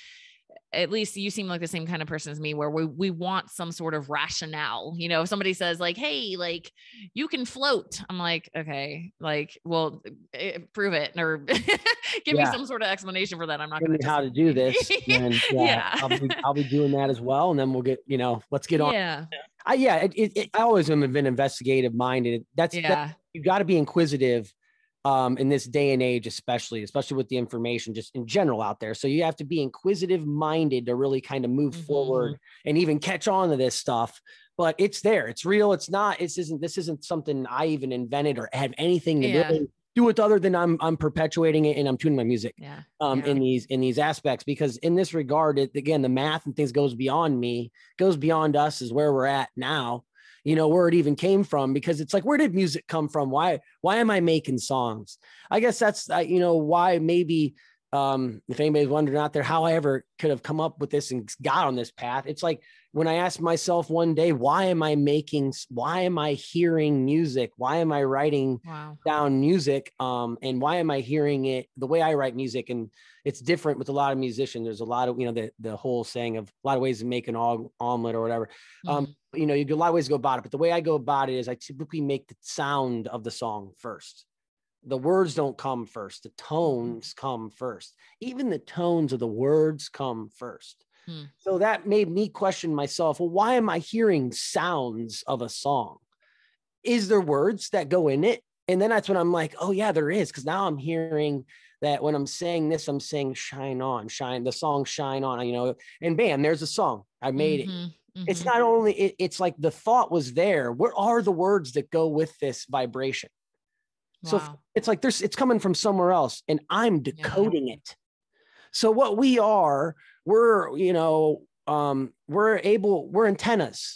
at least you seem like the same kind of person as me, where we want some sort of rationale. You know, if somebody says like, hey, like you can float, I'm like, okay, like, well, prove it, or give me some sort of explanation for that. I'm not going to know how to do this. And I'll be doing that as well. And then we'll get, you know, let's get on. Yeah. I always have been investigative minded. That's you got to be inquisitive in this day and age, especially with the information just in general out there. So you have to be inquisitive minded to really kind of move forward and even catch on to this stuff. But it's there, it's real. It's not, this isn't something I even invented or have anything to really do with other than I'm perpetuating it and I'm tuning my music in these aspects, because in this regard, it, again, the math and things goes beyond me, goes beyond us, is where we're at now. You know, where it even came from, because it's like, where did music come from? Why am I making songs? I guess that's, you know, why maybe if anybody's wondering out there how I ever could have come up with this and got on this path. It's like when I asked myself one day, why am I hearing music? Why am I writing down music? And why am I hearing it the way I write music? And it's different with a lot of musicians. There's a lot of, you know, the whole saying of a lot of ways to make an omelet or whatever. You know, you get a lot of ways to go about it, but the way I go about it is I typically make the sound of the song first. The words don't come first. The tones come first. Even the tones of the words come first. So that made me question myself. Well, why am I hearing sounds of a song? Is there words that go in it? And then that's when I'm like, oh yeah, there is. Cause now I'm hearing that when I'm saying this, I'm saying shine on, shine, the song shine on, you know, and bam, there's a song. I made it. It's not only, it's like the thought was there. What are the words that go with this vibration? So it's like it's coming from somewhere else and I'm decoding it. So what we are, we're antennas.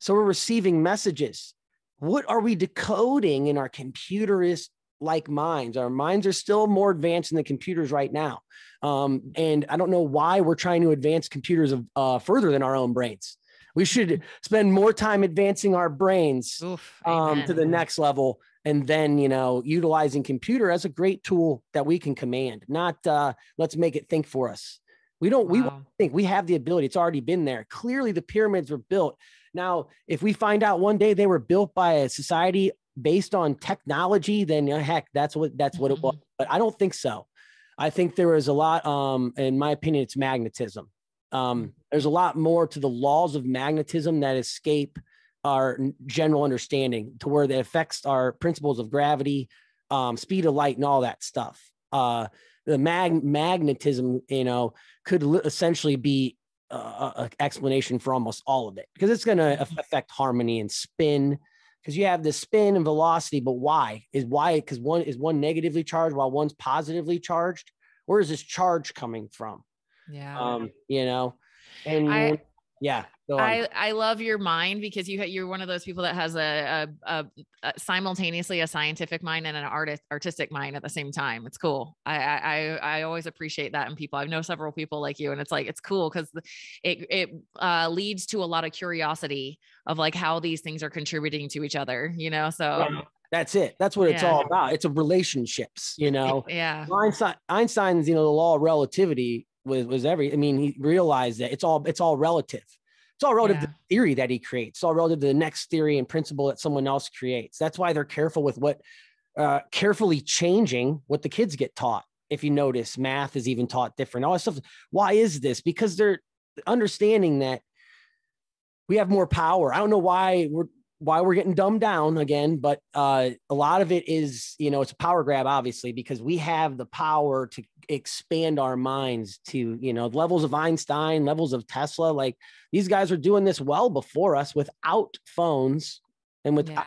So we're receiving messages. What are we decoding in our computerist like minds? Our minds are still more advanced than the computers right now. And I don't know why we're trying to advance computers further than our own brains. We should spend more time advancing our brains to the next level. And then, you know, utilizing computer as a great tool that we can command, not let's make it think for us. We want to think. We have the ability. It's already been there. Clearly the pyramids were built. Now, if we find out one day they were built by a society based on technology, then heck, that's what it was. But I don't think so. I think there is a lot, in my opinion, it's magnetism. There's a lot more to the laws of magnetism that escape our general understanding, to where that affects our principles of gravity, speed of light, and all that stuff. The magnetism, you know, could essentially be an explanation for almost all of it, because it's going to affect harmony and spin, because you have the spin and velocity. But why? Because one is negatively charged while one's positively charged. Where is this charge coming from? Yeah. You know, and yeah. I love your mind, because you're one of those people that has a simultaneously a scientific mind and an artistic mind at the same time. It's cool. I always appreciate that in people. I've known several people like you, and it's like, it's cool because it leads to a lot of curiosity of like how these things are contributing to each other, you know? So that's it. That's what it's all about. It's a relationships, you know? Yeah. Einstein's, you know, the law of relativity was he realized that it's all relative. It's all relative to the theory that he creates. It's all relative to the next theory and principle that someone else creates. That's why they're careful with carefully changing what the kids get taught. If you notice, math is even taught different, all that stuff. Why is this? Because they're understanding that we have more power. I don't know why we're getting dumbed down again, but a lot of it is, you know, it's a power grab, obviously, because we have the power to expand our minds to, you know, levels of Einstein, levels of Tesla. Like, these guys were doing this well before us without phones and without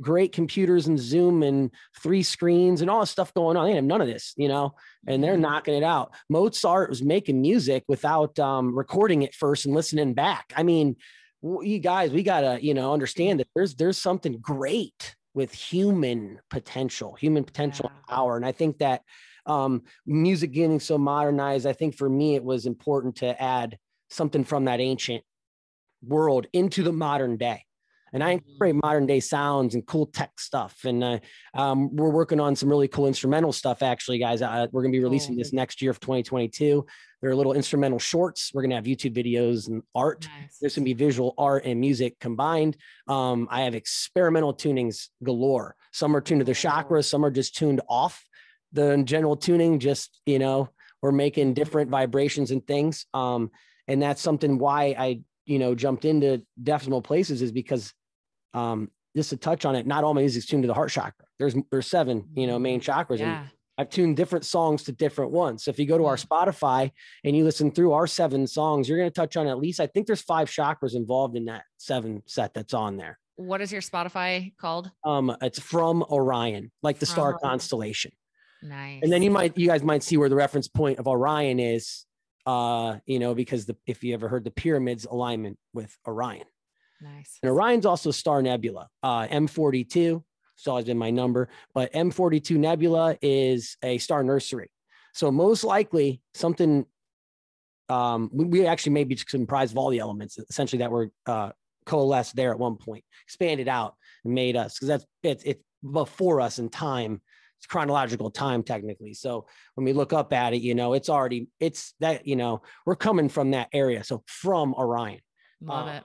great computers and Zoom and 3 screens and all this stuff going on. They didn't have none of this, you know, and they're knocking it out. Mozart was making music without recording it first and listening back. I mean, you guys, we got to, you know, understand that there's something great with human potential power. And I think that music getting so modernized, I think for me, it was important to add something from that ancient world into the modern day. And I incorporate modern day sounds and cool tech stuff. And we're working on some really cool instrumental stuff, actually, guys. We're going to be releasing this next year of 2022. There are little instrumental shorts. We're going to have YouTube videos and art. Nice. There's going to be visual art and music combined. I have experimental tunings galore. Some are tuned to the chakras. Some are just tuned off the general tuning. Just, you know, we're making different vibrations and things. And that's something why I, jumped into decimal places, is because just to touch on it, not all my music's tuned to the heart chakra. There's seven, main chakras. Yeah. And I've tuned different songs to different ones. So if you go to our Spotify and you listen through our seven songs, you're going to touch on at least, I think there's five chakras involved in that seven set that's on there. What is your Spotify called? It's From Orion, like the star constellation. Nice. And then you guys might see where the reference point of Orion is, because if you ever heard the pyramids alignment with Orion. Nice. And Orion's also a star nebula, M42. It's always been my number, but M42 nebula is a star nursery. So most likely something, we actually may be comprised of all the elements essentially that were coalesced there at one point, expanded out and made us, because it's before us in time. It's chronological time technically. So when we look up at it, we're coming from that area. So From Orion. Love it.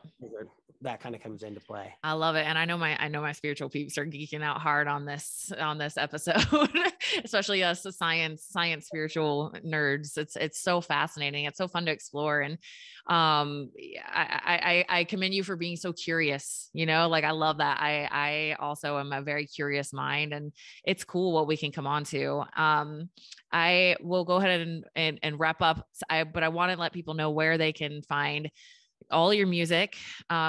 That kind of comes into play. I love it. And I know my spiritual peeps are geeking out hard on this episode, especially us, the science, spiritual nerds. It's so fascinating. It's so fun to explore. And, I commend you for being so curious, I love that. I also am a very curious mind, and it's cool what we can come on to. I will go ahead and wrap up, but I want to let people know where they can find all your music.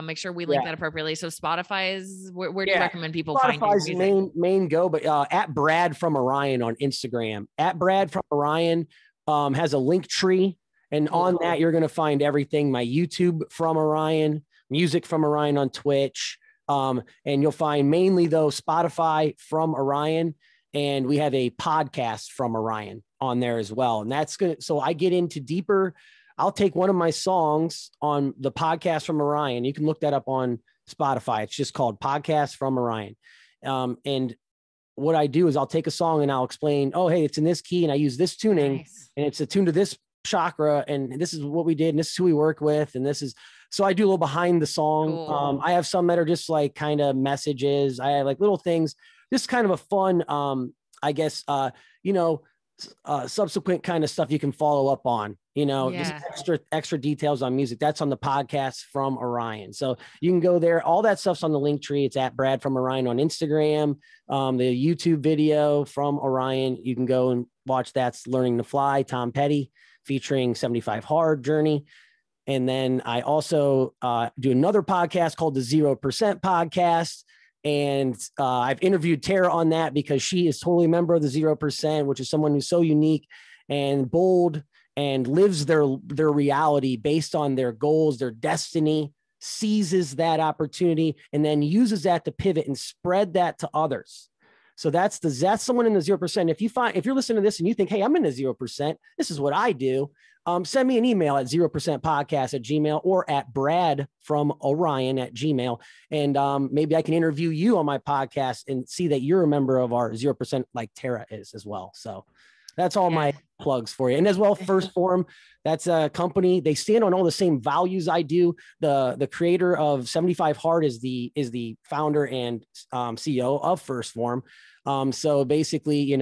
Make sure we link that appropriately. So Spotify is where do you recommend people find your music? Main go, but at Brad from Orion on Instagram, at Brad from Orion has a link tree, and on that you're going to find everything. My YouTube From Orion, music From Orion on Twitch, and you'll find mainly though Spotify From Orion, and we have a podcast From Orion on there as well. And that's good. So I get into deeper. I'll take one of my songs on the Podcast from Orion. You can look that up on Spotify. It's just called Podcast from Orion. And what I do is I'll take a song and I'll explain, oh, hey, it's in this key and I use this tuning. Nice. And it's attuned to this chakra, and this is what we did, and this is who we work with. And this is, so I do a little behind the song. Cool. I have some that are just like kind of messages. I have like little things, just kind of a fun, subsequent kind of stuff you can follow up on, just extra details on music. That's on the Podcast from Orion. So you can go there. All that stuff's on the link tree. It's at Brad from Orion on Instagram. The YouTube video From Orion, you can go and watch. That's Learning to Fly, Tom Petty featuring 75 Hard Journey. And then I also do another podcast called the 0% podcast. And I've interviewed Tara on that because she is totally a member of the 0%, which is someone who's so unique and bold and lives their reality based on their goals, their destiny, seizes that opportunity, and then uses that to pivot and spread that to others. So that's someone in the 0%. If you're listening to this and you think, hey, I'm in the 0%, this is what I do. Send me an email at 0%podcast@gmail.com or at Brad from Orion@gmail.com. And maybe I can interview you on my podcast and see that you're a member of our 0% like Tara is as well. So that's all my plugs for you. And as well, First Form, that's a company. They stand on all the same values I do. The creator of 75 Hard is the founder and CEO of First Form. So basically,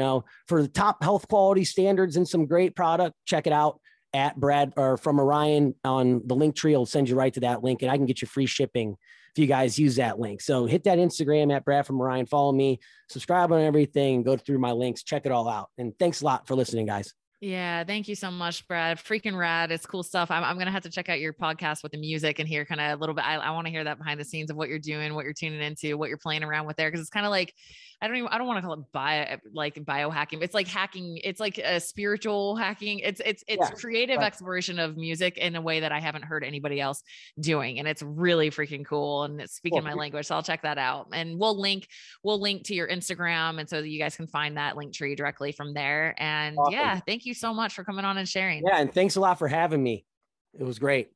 for the top health quality standards and some great product, check it out at Brad or From Orion on the link tree. I'll send you right to that link, and I can get you free shipping if you guys use that link. So hit that Instagram at Brad from Orion, follow me, subscribe on everything, go through my links, check it all out. And thanks a lot for listening, guys. Yeah. Thank you so much, Brad. Freaking rad. It's cool stuff. I'm going to have to check out your podcast with the music and hear kind of a little bit. I want to hear that behind the scenes of what you're doing, what you're tuning into, what you're playing around with there. Cause it's kind of like, I don't want to call it biohacking. It's like hacking. It's like a spiritual hacking. It's creative exploration of music in a way that I haven't heard anybody else doing. And it's really freaking cool. And it's speaking my language. So I'll check that out, and we'll link to your Instagram. And so that you guys can find that link tree directly from there. And awesome. Thank you so much for coming on and sharing. Yeah. And thanks a lot for having me. It was great.